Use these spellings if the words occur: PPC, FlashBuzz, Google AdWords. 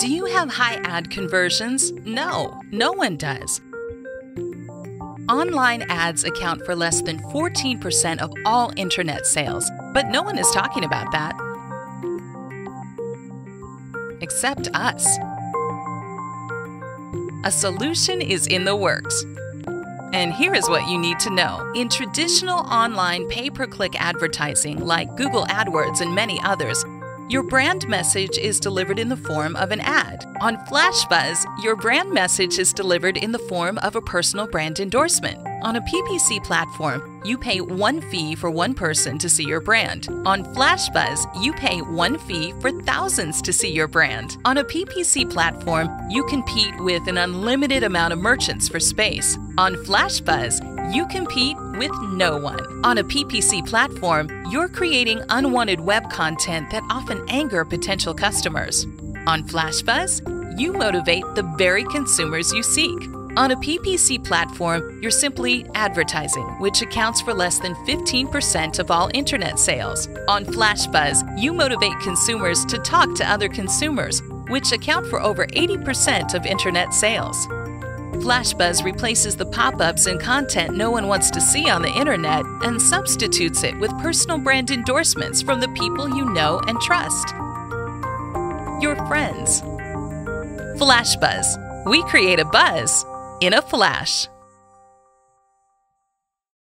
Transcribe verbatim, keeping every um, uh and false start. Do you have high ad conversions? No, no one does. Online ads account for less than fourteen percent of all internet sales, but no one is talking about that. Except us. A solution is in the works. And here is what you need to know. In traditional online pay-per-click advertising like Google AdWords and many others, your brand message is delivered in the form of an ad. On FlashBuzz, your brand message is delivered in the form of a personal brand endorsement. On a P P C platform, you pay one fee for one person to see your brand. On FlashBuzz, you pay one fee for thousands to see your brand. On a P P C platform, you compete with an unlimited amount of merchants for space. On FlashBuzz, you compete with no one. On a P P C platform, you're creating unwanted web content that often anger potential customers. On FlashBuzz, you motivate the very consumers you seek. On a P P C platform, you're simply advertising, which accounts for less than fifteen percent of all internet sales. On FlashBuzz, you motivate consumers to talk to other consumers, which account for over eighty percent of internet sales. FlashBuzz replaces the pop-ups and content no one wants to see on the internet and substitutes it with personal brand endorsements from the people you know and trust. Your friends. FlashBuzz. We create a buzz in a flash.